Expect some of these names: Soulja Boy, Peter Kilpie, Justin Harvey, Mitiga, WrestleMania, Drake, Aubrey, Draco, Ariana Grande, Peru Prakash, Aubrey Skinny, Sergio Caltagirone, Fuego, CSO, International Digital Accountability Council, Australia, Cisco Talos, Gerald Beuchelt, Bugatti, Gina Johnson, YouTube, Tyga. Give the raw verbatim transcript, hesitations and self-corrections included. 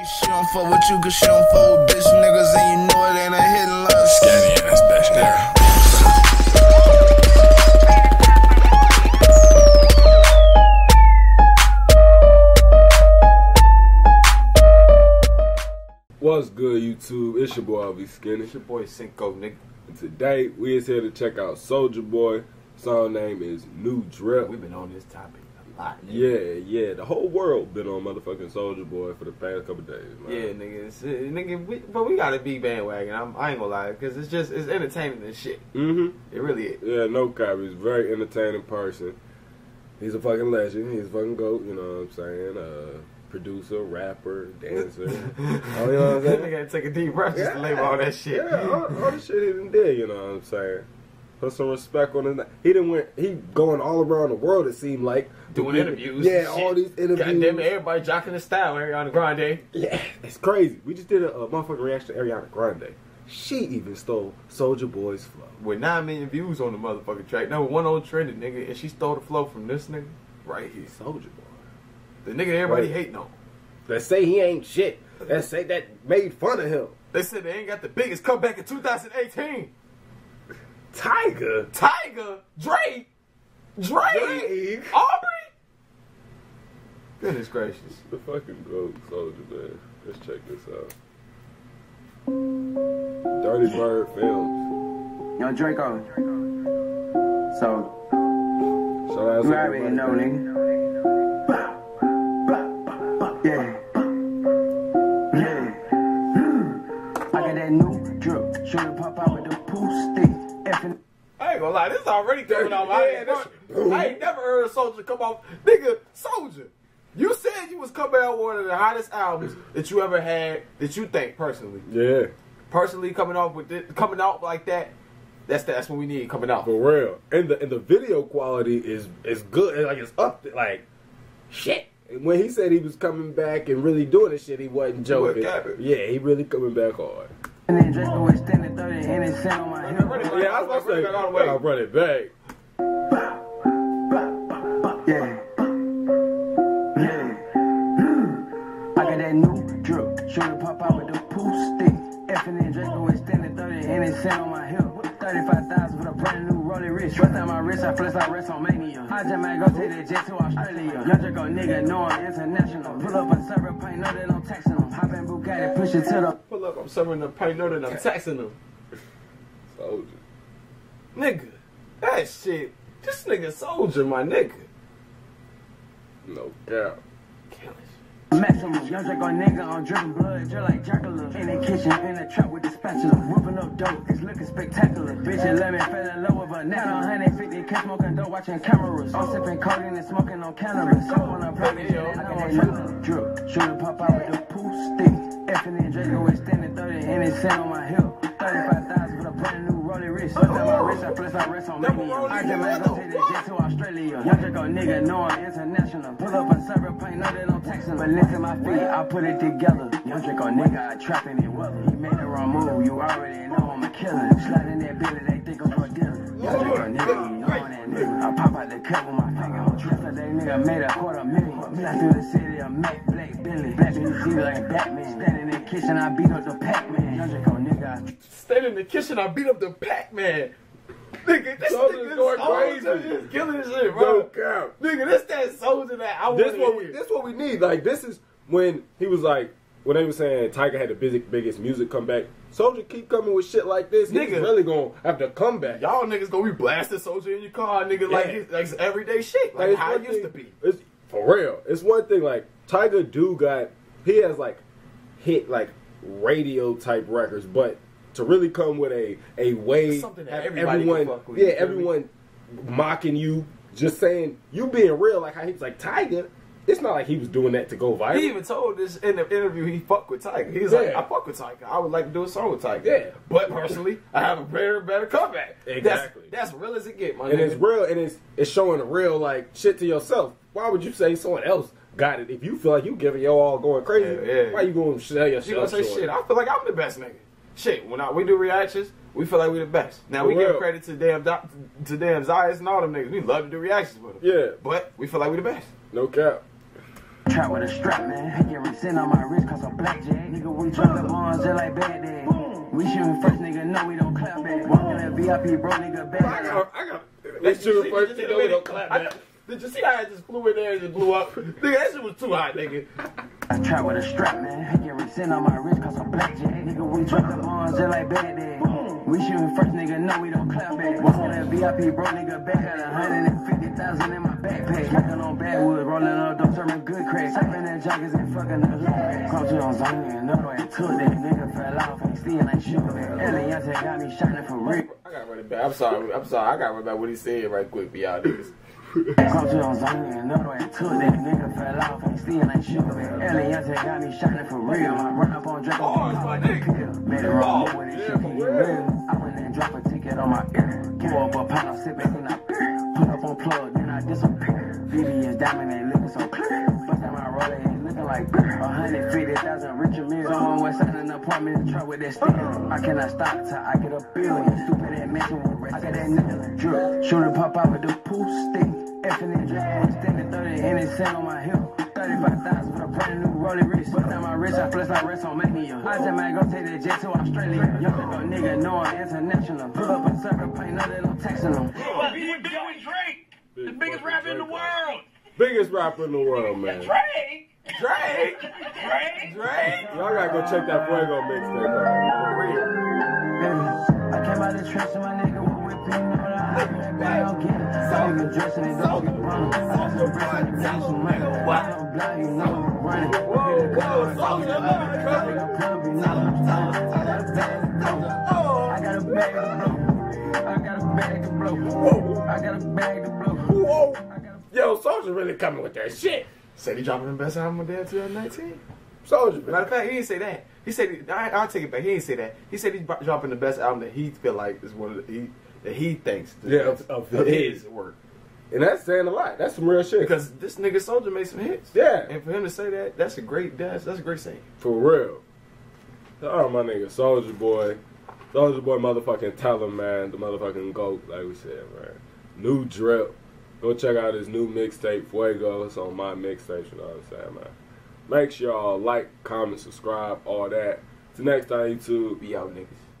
She don't fuck with you cause she don't fuck with bitch niggas and you know it ain't a hit line. Skinny in this bitch there. What's good, YouTube? It's your boy Aubrey Skinny. It's your boy Cinco, nigga. And today we is here to check out Soulja Boy. Song name is New Drip. We've been on this topic a lot, nigga. Yeah, yeah. The whole world been on motherfucking Soulja Boy for the past couple days, man. Yeah, nigga. It's, uh, nigga, we, but we gotta be bandwagon. I'm, I ain't gonna lie, cause it's just it's entertaining and shit. Mm-hmm. It really is. Yeah, no cap. He's a very entertaining person. He's a fucking legend. He's a fucking goat. You know what I'm saying? Uh. Producer, rapper, dancer. Oh, you know what I'm saying? I gotta take a deep breath just yeah, to label all that shit. Yeah, all, all the shit he done did, you know what I'm saying? Put some respect on his name. He done went, he going all around the world, it seemed like. Doing people, interviews. Yeah, all these interviews. Goddamn it, everybody jocking the style, Ariana Grande. Yeah, it's crazy. We just did a, a motherfucking reaction to Ariana Grande. She even stole Soulja Boy's flow. With nine million views on the motherfucking track. Now, with one old trending nigga, and she stole the flow from this nigga right here. Soulja Boy. The nigga everybody right. hating on. They say he ain't shit. They say that made fun of him. They said they ain't got the biggest comeback in two thousand eighteen. Tyga? Tyga? Drake? Drake? Drake? Aubrey? Goodness gracious. The fucking goat Soulja, man. Let's check this out. Dirty Bird Films. Yo, Draco. So. So you already know, nigga. Yeah, yeah. I got that new drip. Show it pop out with the pool stick. Effing. I ain't gonna lie, this is already coming out my head. I ain't never heard a Soulja come off. Nigga, Soulja, you said you was coming out with one of the hottest albums that you ever had. That you think personally? Yeah. Personally, coming off with this, coming out like that. That's that's what we need coming out for real. And the and the video quality is is good. Like it's up. Like shit. When he said he was coming back and really doing this shit, he wasn't joking. Yeah, he really coming back hard. And then just always standing thirty and it's on my hip. Yeah, I was about to say, I'll run it back. Yeah. Yeah. I got that new drip. Should pop out with the pool stick. Effing and just always standing thirty and it's on my hip. thirty-five thousand for the brand new rolling wrist. Rest on my wrist, I flex like WrestleMania. I just might go take that jet to Australia. Young Draco nigga, no, I'm international. Pull up, I'm serving paint, know that I'm taxing them. Hop in Bugatti, push it to the. Pull up, I'm serving the paint, know that I'm taxing them. Soulja. Nigga, that shit. This nigga Soulja, my nigga. No doubt. Killing shit. Maximum, young Draco nigga on dripping blood, drill like Dracula. In the kitchen, in the truck with the spatula, whooping up dope, it's looking spectacular. Bitch, you let me fell in love with her now. one hundred fifty kids smoking dope, watching cameras. I'm sipping codeine and smoking on cannabis. Up on a block, yo, I got that new drip. Shooting pop out with the pool stick. Effing and Draco is standing thirty and it's set on my hip. thirty-five thousand for the brand new rolling wrist. What's on my wrist? I flex, I rest on me. I just might go take that jet to Australia. Young Draco nigga, no, I'm international. Pull up a server plane, know that I'm texting. But listen, my feet, I put it together. Young Draco nigga, I trap in it weather. He made the wrong move, you already know I'm a killer. Sliding that billy, they think I'm a dealer. Young Draco nigga, you know that nigga. I pop out the cup with my finger on dresser. That nigga made a quarter million. Fly through the city, I make Black Billy. Black Billy, see like Batman. Standing in the kitchen, I beat up the Pac-Man. Young Draco nigga, stayed in the kitchen, I beat up the Pac-Man. Nigga, this Soulja's nigga is crazy. Just killing shit, bro. Nigga, this that Soulja that I want to hear. This what we need. Like, this is when he was like, when they were saying Tyga had the biggest, biggest music comeback, Soulja keep coming with shit like this. Nigga, niggas really gonna have to come back. Y'all niggas gonna be blasting Soulja in your car, nigga, yeah. like, it's, like it's everyday shit. Like, like how it used thing, to be. It's, for real. It's one thing, like, Tyga do got, he has, like, hit, like, radio-type records, but to really come with a a way that everyone, fuck with, yeah, everyone mocking you, just saying you being real, like how he was like Tyga. It's not like he was doing that to go viral. He even told this in the interview he fucked with Tyga. He was yeah. like, I fuck with Tyga. I would like to do a song with Tyga. Yeah, but personally, I have a better, better comeback. Exactly. That's, that's real as it get, my nigga. And it's real, and it's it's showing a real like shit to yourself. Why would you say someone else got it if you feel like you giving your all going crazy? Yeah, yeah. Why you going to sell yourself? You gonna say shit? I feel like I'm the best nigga. Shit, when I, we do reactions, we feel like we the best. Now, for we real. Give credit to damn doc, to damn Zias and all them niggas. We love to do reactions with them. Yeah. But we feel like we the best. No cap. Trap with a strap, man. Get resent on my wrist cause I'm blackjack. Nigga, we drop the bonds just like Baghdad. We shooting first, nigga, no, we don't clap back. Walking that V I P, bro, nigga, back. I got, I got. They shooting first, nigga, we don't clap back. Did you see how I just flew in there and just blew up? Nigga, that shit was too hot, nigga. I trap with a strap, man. Get resent on my wrist cause I'm blackjack. Nigga, we drop the bonds just like Baghdad. We shooting first, nigga, no, we don't clap back. Walking that V I P, bro, nigga, back. Got one hundred fifty thousand in my backpack. Smacking on backwood, rolling up, don't turn good. Sippin' that joggers and fucking the legs. Crouchin' on zone and no way took that nigga fell off and still ain't shootin'. Eliante got me shining for real. I got right back. I'm sorry. I'm sorry. I got right back what he said right quick for y'all niggas. Crouchin' on zone and no way took that nigga fell off and still ain't shootin'. Eliante got me shining for real. I run up on Drake. Oh, my nigga. Made it wrong with it. Shit for real. I went and dropped a ticket on my ear. Give up a pound of sippin' and I put up on plug then I disappear. Beauty is diamond ain't looking so clear. Like one hundred fifty thousand richer men. So on West Side in the apartment, try with that steel. I cannot stop till I get a billion. Stupid that mansion with rest. I got that nigga drip. Shoot it pop out with the poop stick. Effing and drip. I'm standing thirty and it's set on my hip. thirty-five thousand for a brand new rolling wrist. Bust down my wrist, I flex like WrestleMania. I just might go take that jet to Australia. Young little nigga, know I'm international. Pull up a circle, paint nothing, I'm texting him. He was beat with Drake, the biggest rapper in the world. Biggest rapper in the world, man. Drake? Drake! Drake! Drake! Y'all gotta go check that Fuego mixtape out. For real. Baby, I came out of the trench and my nigga was whipping on the highway. I don't get it. So, I'm even dressing and don't get wrong. I just embrace it. That's some money. Why? I'm blind, you know I'm running. Whoa, whoa, Soulja Boy. I got a club, you know I'm talking. I got a bag of blow. I got a bag of blow. I got a bag of blow. I got a bag of blow. Whoa! Yo, Soulja really coming with that shit. Said he dropping the best album of Dad twenty nineteen? Soulja. Matter of fact, he didn't say that. He said, he, I, I'll take it back, he didn't say that. He said he's dropping the best album that he feel like is one of the, he, that he thinks yeah, of, of, of his work. And that's saying a lot. That's some real shit. Because this nigga Soulja made some hits. Yeah. And for him to say that, that's a great, that's, that's a great saying. For real. Oh, my nigga, Soulja Boy. Soulja Boy motherfucking tell him, man, the motherfucking GOAT, like we said, man. New drip. Go check out his new mixtape, Fuego. It's on my mixtape, you know what I'm saying, man. Make sure y'all like, comment, subscribe, all that. Till next time, YouTube. Be out, niggas.